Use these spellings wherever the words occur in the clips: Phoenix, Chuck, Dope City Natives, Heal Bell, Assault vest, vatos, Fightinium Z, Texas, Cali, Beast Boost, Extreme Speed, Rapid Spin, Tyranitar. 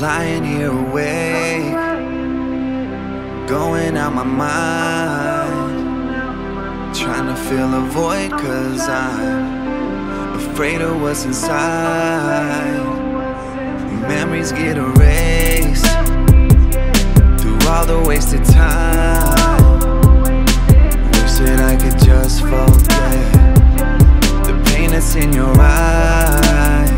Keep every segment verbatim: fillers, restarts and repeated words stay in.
Lying here awake, going out my mind, trying to fill a void, cause I'm afraid of what's inside. Memories get erased through all the wasted time. Wish that I could just forget the pain that's in your eyes.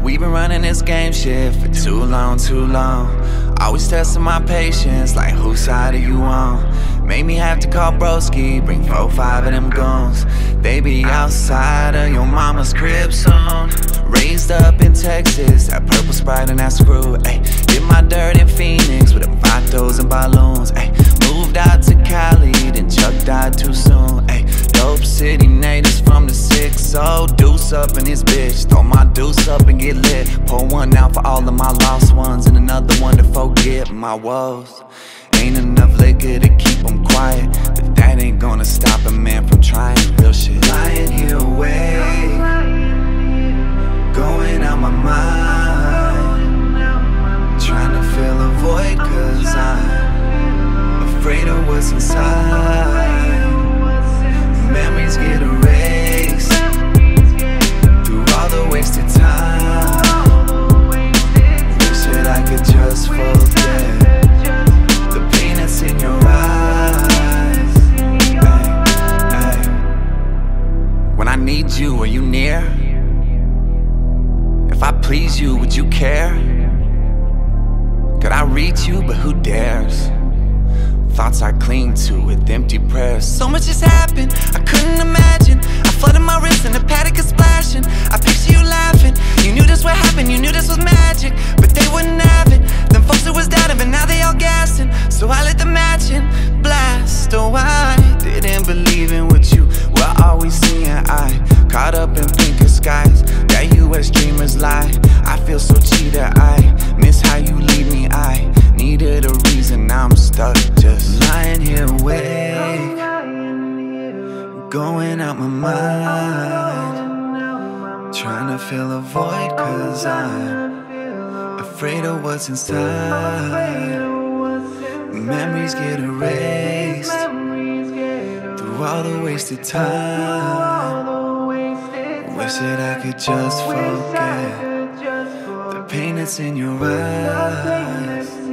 We've been running this game shit for too long, too long. Always testing my patience, like whose side are you on? Made me have to call broski, bring four, five of them guns. They be outside of your mama's crib soon. Raised up in Texas, that purple Sprite and that screw. Ay, did my dirt in Phoenix with them vatos and balloons. Ay, moved out to Cali, then Chuck died too soon. Ay, dope city natives from the six. Oh, deuce up in this bitch, throw my deuce up and get lit. Pour one out for all of my lost ones and another one to forget my woes. Ain't enough liquor to keep them quiet, but that ain't gonna stop a man from trying real shit. Lying here awake, going out my mind, trying to fill a void, cause I'm afraid of what's inside. Memories get erased through all the wasted time. Wish that I could just forget the pain that's in your eyes. Ay, ay. When I need you, are you near? If I please you, would you care? Could I reach you, but who dares? Thoughts I cling to with empty prayers. So much has happened, I couldn't imagine. I flooded my wrist and the paddock is splashing. I picture you laughing, you knew this would happen. You knew this was magic, but they wouldn't have it. Them folks that was doubting, but now they all gassing. So I let the match in blast. Oh, I didn't believe in what you were always seeing. I caught up in pinker skies, that U S dreamers lie. I feel so cheated, I miss how you leave me. I needed a reason, I'm stuck just lying here awake, going out my mind, trying to fill a void, cause I'm afraid of what's inside. Memories get erased through all the wasted time. Wish that I could just forget the pain that's in your eyes.